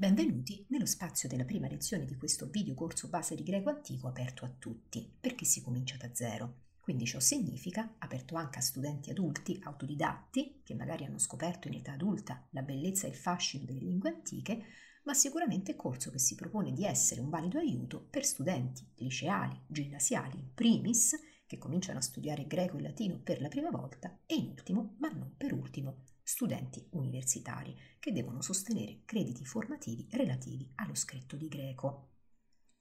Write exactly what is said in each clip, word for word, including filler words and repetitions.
Benvenuti nello spazio della prima lezione di questo video corso base di greco antico aperto a tutti, perché si comincia da zero. Quindi ciò significa aperto anche a studenti adulti autodidatti, che magari hanno scoperto in età adulta la bellezza e il fascino delle lingue antiche, ma sicuramente è corso che si propone di essere un valido aiuto per studenti liceali, ginnasiali in primis, che cominciano a studiare greco e latino per la prima volta, e in ultimo, ma non per ultimo, studenti universitari che devono sostenere crediti formativi relativi allo scritto di greco.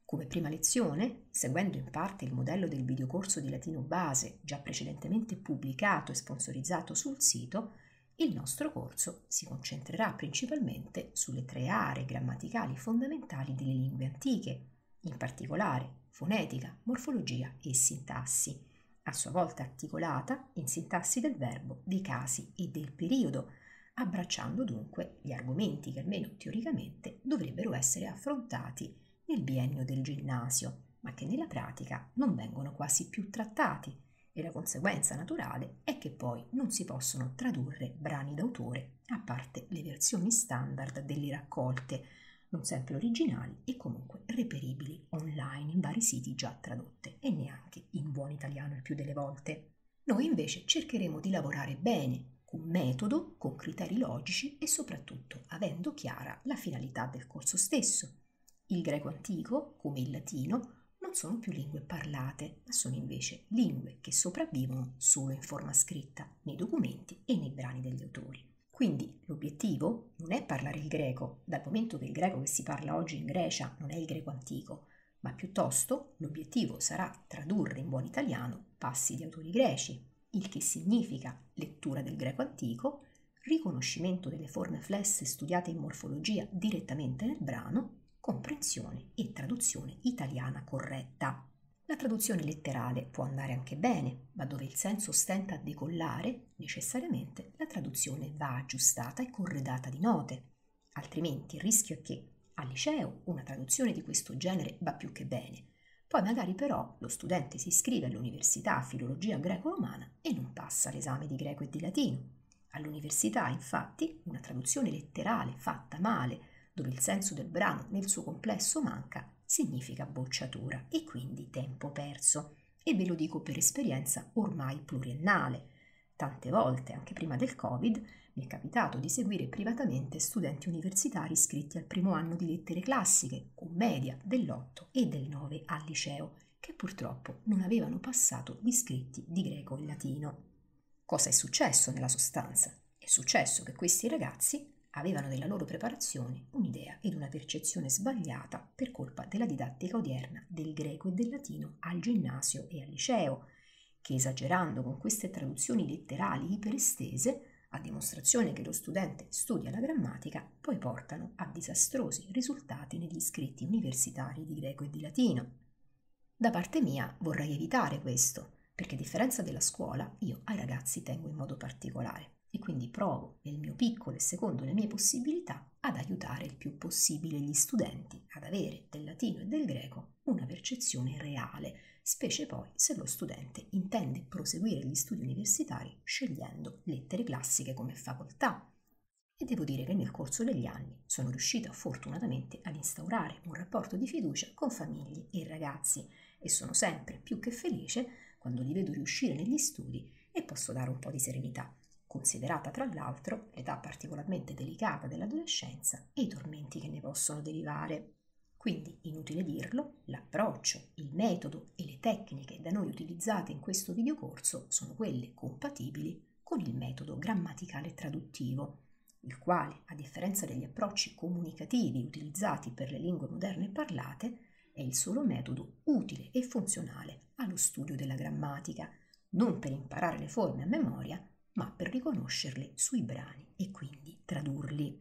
Come prima lezione, seguendo in parte il modello del videocorso di latino base già precedentemente pubblicato e sponsorizzato sul sito, il nostro corso si concentrerà principalmente sulle tre aree grammaticali fondamentali delle lingue antiche, in particolare fonetica, morfologia e sintassi, a sua volta articolata in sintassi del verbo, dei casi e del periodo, abbracciando dunque gli argomenti che almeno teoricamente dovrebbero essere affrontati nel biennio del ginnasio, ma che nella pratica non vengono quasi più trattati, e la conseguenza naturale è che poi non si possono tradurre brani d'autore, a parte le versioni standard delle raccolte, non sempre originali e comunque reperibili online in vari siti già tradotte e neanche in buon italiano il più delle volte. Noi invece cercheremo di lavorare bene, con metodo, con criteri logici e soprattutto avendo chiara la finalità del corso stesso. Il greco antico, come il latino, non sono più lingue parlate, ma sono invece lingue che sopravvivono solo in forma scritta, nei documenti e nei brani degli autori. Quindi l'obiettivo non è parlare il greco, dal momento che il greco che si parla oggi in Grecia non è il greco antico, ma piuttosto l'obiettivo sarà tradurre in buon italiano passi di autori greci, il che significa lettura del greco antico, riconoscimento delle forme flesse studiate in morfologia direttamente nel brano, comprensione e traduzione italiana corretta. La traduzione letterale può andare anche bene, ma dove il senso stenta a decollare, necessariamente la traduzione va aggiustata e corredata di note. Altrimenti il rischio è che al liceo una traduzione di questo genere va più che bene. Poi magari però lo studente si iscrive all'università a filologia greco-romana e non passa l'esame di greco e di latino. All'università, infatti, una traduzione letterale fatta male, dove il senso del brano nel suo complesso manca, significa bocciatura e quindi tempo perso, e ve lo dico per esperienza ormai pluriennale. Tante volte, anche prima del Covid, mi è capitato di seguire privatamente studenti universitari iscritti al primo anno di lettere classiche, con media dell'otto e del nove al liceo, che purtroppo non avevano passato gli scritti di greco e latino. Cosa è successo nella sostanza? È successo che questi ragazzi avevano della loro preparazione un'idea ed una percezione sbagliata per colpa della didattica odierna del greco e del latino al ginnasio e al liceo, che esagerando con queste traduzioni letterali iperestese, a dimostrazione che lo studente studia la grammatica, poi portano a disastrosi risultati negli scritti universitari di greco e di latino. Da parte mia vorrei evitare questo, perché a differenza della scuola io ai ragazzi tengo in modo particolare. E quindi provo, nel mio piccolo e secondo le mie possibilità, ad aiutare il più possibile gli studenti ad avere del latino e del greco una percezione reale, specie poi se lo studente intende proseguire gli studi universitari scegliendo lettere classiche come facoltà. E devo dire che nel corso degli anni sono riuscita fortunatamente ad instaurare un rapporto di fiducia con famiglie e ragazzi, e sono sempre più che felice quando li vedo riuscire negli studi e posso dare un po' di serenità, considerata tra l'altro l'età particolarmente delicata dell'adolescenza e i tormenti che ne possono derivare. Quindi, inutile dirlo, l'approccio, il metodo e le tecniche da noi utilizzate in questo videocorso sono quelle compatibili con il metodo grammaticale traduttivo, il quale, a differenza degli approcci comunicativi utilizzati per le lingue moderne parlate, è il solo metodo utile e funzionale allo studio della grammatica, non per imparare le forme a memoria, ma per riconoscerle sui brani e quindi tradurli.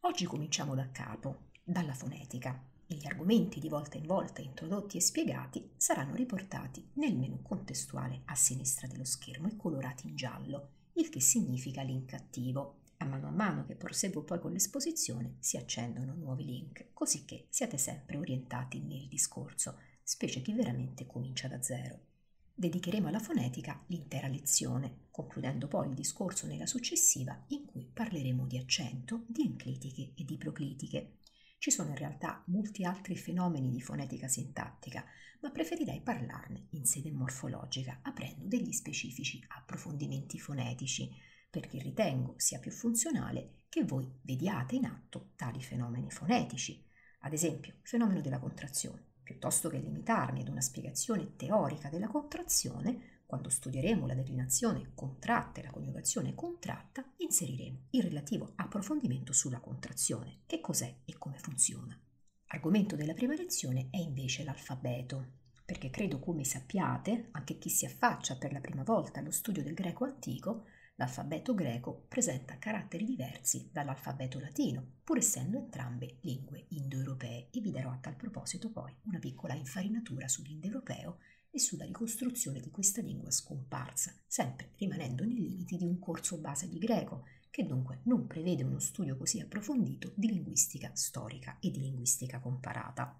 Oggi cominciamo da capo, dalla fonetica, e gli argomenti di volta in volta introdotti e spiegati saranno riportati nel menu contestuale a sinistra dello schermo e colorati in giallo, il che significa link attivo. A mano a mano che proseguo poi con l'esposizione si accendono nuovi link, così che siate sempre orientati nel discorso, specie chi veramente comincia da zero. Dedicheremo alla fonetica l'intera lezione, concludendo poi il discorso nella successiva in cui parleremo di accento, di enclitiche e di proclitiche. Ci sono in realtà molti altri fenomeni di fonetica sintattica, ma preferirei parlarne in sede morfologica, aprendo degli specifici approfondimenti fonetici, perché ritengo sia più funzionale che voi vediate in atto tali fenomeni fonetici. Ad esempio, il fenomeno della contrazione. Piuttosto che limitarmi ad una spiegazione teorica della contrazione, quando studieremo la declinazione contratta e la coniugazione contratta, inseriremo il relativo approfondimento sulla contrazione, che cos'è e come funziona. Argomento della prima lezione è invece l'alfabeto, perché credo, come sappiate, anche chi si affaccia per la prima volta allo studio del greco antico, l'alfabeto greco presenta caratteri diversi dall'alfabeto latino, pur essendo entrambe lingue indoeuropee, e vi darò a tal proposito poi una piccola infarinatura sull'indoeuropeo e sulla ricostruzione di questa lingua scomparsa, sempre rimanendo nei limiti di un corso base di greco, che dunque non prevede uno studio così approfondito di linguistica storica e di linguistica comparata.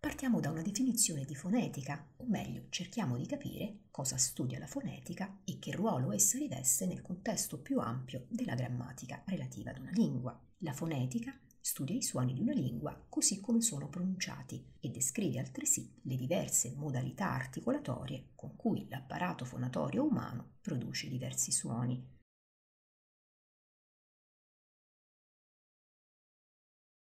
Partiamo da una definizione di fonetica, o meglio, cerchiamo di capire cosa studia la fonetica e che ruolo essa riveste nel contesto più ampio della grammatica relativa ad una lingua. La fonetica studia i suoni di una lingua così come sono pronunciati e descrive altresì le diverse modalità articolatorie con cui l'apparato fonatorio umano produce diversi suoni.